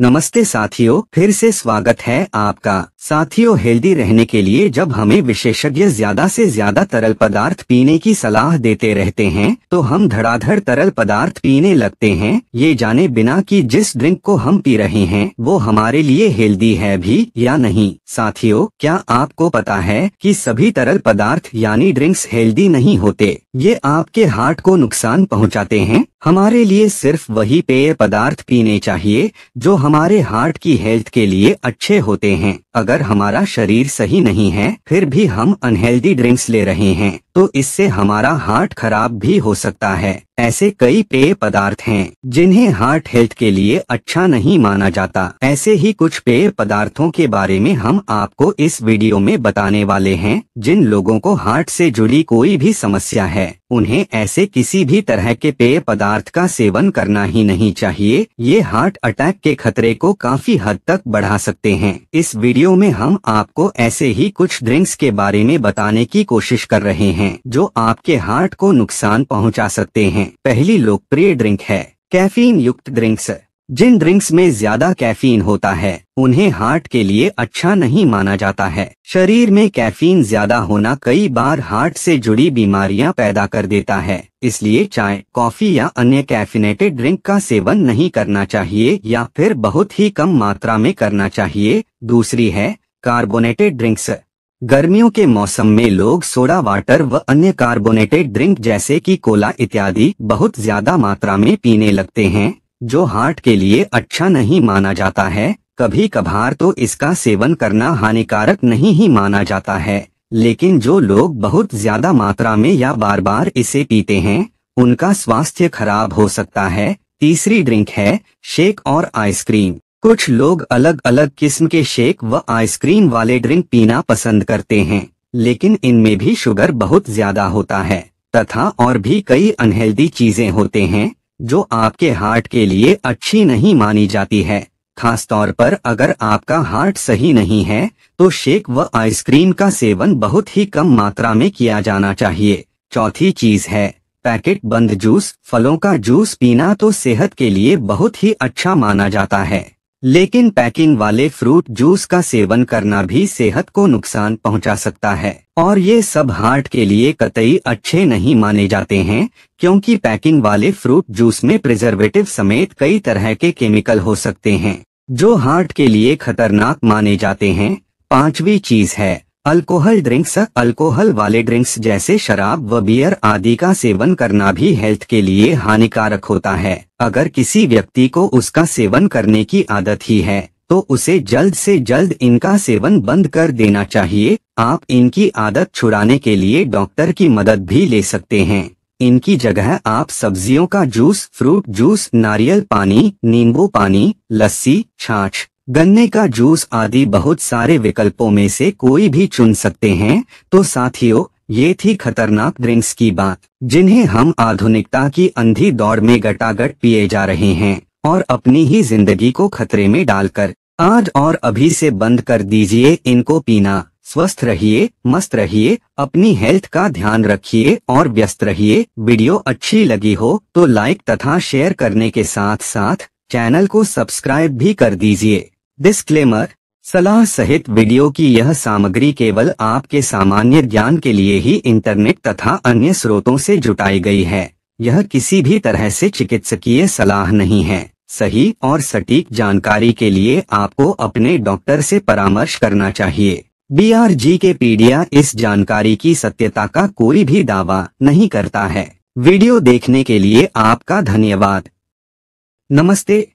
नमस्ते साथियों, फिर से स्वागत है आपका। साथियों, हेल्दी रहने के लिए जब हमें विशेषज्ञ ज्यादा से ज्यादा तरल पदार्थ पीने की सलाह देते रहते हैं तो हम धड़ाधड़ तरल पदार्थ पीने लगते हैं, ये जाने बिना कि जिस ड्रिंक को हम पी रहे हैं वो हमारे लिए हेल्दी है भी या नहीं। साथियों, क्या आपको पता है कि सभी तरल पदार्थ यानी ड्रिंक्स हेल्दी नहीं होते, ये आपके हार्ट को नुकसान पहुँचाते हैं। हमारे लिए सिर्फ वही पेय पदार्थ पीने चाहिए जो हमारे हार्ट की हेल्थ के लिए अच्छे होते हैं। अगर हमारा शरीर सही नहीं है फिर भी हम अनहेल्दी ड्रिंक्स ले रहे हैं तो इससे हमारा हार्ट खराब भी हो सकता है। ऐसे कई पेय पदार्थ हैं जिन्हें हार्ट हेल्थ के लिए अच्छा नहीं माना जाता। ऐसे ही कुछ पेय पदार्थों के बारे में हम आपको इस वीडियो में बताने वाले हैं। जिन लोगों को हार्ट से जुड़ी कोई भी समस्या है उन्हें ऐसे किसी भी तरह के पेय पदार्थ का सेवन करना ही नहीं चाहिए, ये हार्ट अटैक के खतरे को काफी हद तक बढ़ा सकते हैं। इस वीडियो में हम आपको ऐसे ही कुछ ड्रिंक्स के बारे में बताने की कोशिश कर रहे हैं जो आपके हार्ट को नुकसान पहुंचा सकते हैं। पहली लोकप्रिय ड्रिंक है कैफीन युक्त ड्रिंक्स। जिन ड्रिंक्स में ज्यादा कैफीन होता है उन्हें हार्ट के लिए अच्छा नहीं माना जाता है। शरीर में कैफीन ज्यादा होना कई बार हार्ट से जुड़ी बीमारियां पैदा कर देता है, इसलिए चाय, कॉफी या अन्य कैफिनेटेड ड्रिंक का सेवन नहीं करना चाहिए या फिर बहुत ही कम मात्रा में करना चाहिए। दूसरी है कार्बोनेटेड ड्रिंक्स। गर्मियों के मौसम में लोग सोडा वाटर व अन्य कार्बोनेटेड ड्रिंक जैसे कि कोला इत्यादि बहुत ज्यादा मात्रा में पीने लगते हैं जो हार्ट के लिए अच्छा नहीं माना जाता है। कभी कभार तो इसका सेवन करना हानिकारक नहीं ही माना जाता है, लेकिन जो लोग बहुत ज्यादा मात्रा में या बार बार इसे पीते हैं उनका स्वास्थ्य खराब हो सकता है। तीसरी ड्रिंक है शेक और आइसक्रीम। कुछ लोग अलग अलग किस्म के शेक व आइसक्रीम वाले ड्रिंक पीना पसंद करते हैं, लेकिन इनमें भी शुगर बहुत ज्यादा होता है तथा और भी कई अनहेल्दी चीजें होते हैं जो आपके हार्ट के लिए अच्छी नहीं मानी जाती है। खास तौर पर अगर आपका हार्ट सही नहीं है तो शेक व आइसक्रीम का सेवन बहुत ही कम मात्रा में किया जाना चाहिए। चौथी चीज है पैकेट बंद जूस। फलों का जूस पीना तो सेहत के लिए बहुत ही अच्छा माना जाता है, लेकिन पैकिंग वाले फ्रूट जूस का सेवन करना भी सेहत को नुकसान पहुंचा सकता है और ये सब हार्ट के लिए कतई अच्छे नहीं माने जाते हैं, क्योंकि पैकिंग वाले फ्रूट जूस में प्रिजर्वेटिव समेत कई तरह के केमिकल हो सकते हैं जो हार्ट के लिए खतरनाक माने जाते हैं। पांचवी चीज है अल्कोहल ड्रिंक्स। अल्कोहल वाले ड्रिंक्स जैसे शराब व बियर आदि का सेवन करना भी हेल्थ के लिए हानिकारक होता है। अगर किसी व्यक्ति को उसका सेवन करने की आदत ही है तो उसे जल्द से जल्द इनका सेवन बंद कर देना चाहिए। आप इनकी आदत छुड़ाने के लिए डॉक्टर की मदद भी ले सकते हैं। इनकी जगह आप सब्जियों का जूस, फ्रूट जूस, नारियल पानी, नींबू पानी, लस्सी, छाछ, गन्ने का जूस आदि बहुत सारे विकल्पों में से कोई भी चुन सकते हैं। तो साथियों, ये थी खतरनाक ड्रिंक्स की बात जिन्हें हम आधुनिकता की अंधी दौड़ में गटागट पिए जा रहे हैं और अपनी ही जिंदगी को खतरे में डालकर। आज और अभी से बंद कर दीजिए इनको पीना। स्वस्थ रहिए, मस्त रहिए, अपनी हेल्थ का ध्यान रखिए और व्यस्त रहिए। वीडियो अच्छी लगी हो तो लाइक तथा शेयर करने के साथ साथ चैनल को सब्सक्राइब भी कर दीजिए। डिस्क्लेमर, सलाह सहित वीडियो की यह सामग्री केवल आपके सामान्य ज्ञान के लिए ही इंटरनेट तथा अन्य स्रोतों से जुटाई गई है। यह किसी भी तरह से चिकित्सकीय सलाह नहीं है। सही और सटीक जानकारी के लिए आपको अपने डॉक्टर से परामर्श करना चाहिए। बीआर जीके पीडिया इस जानकारी की सत्यता का कोई भी दावा नहीं करता है। वीडियो देखने के लिए आपका धन्यवाद। नमस्ते।